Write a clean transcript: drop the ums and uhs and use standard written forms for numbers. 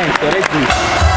and correct this.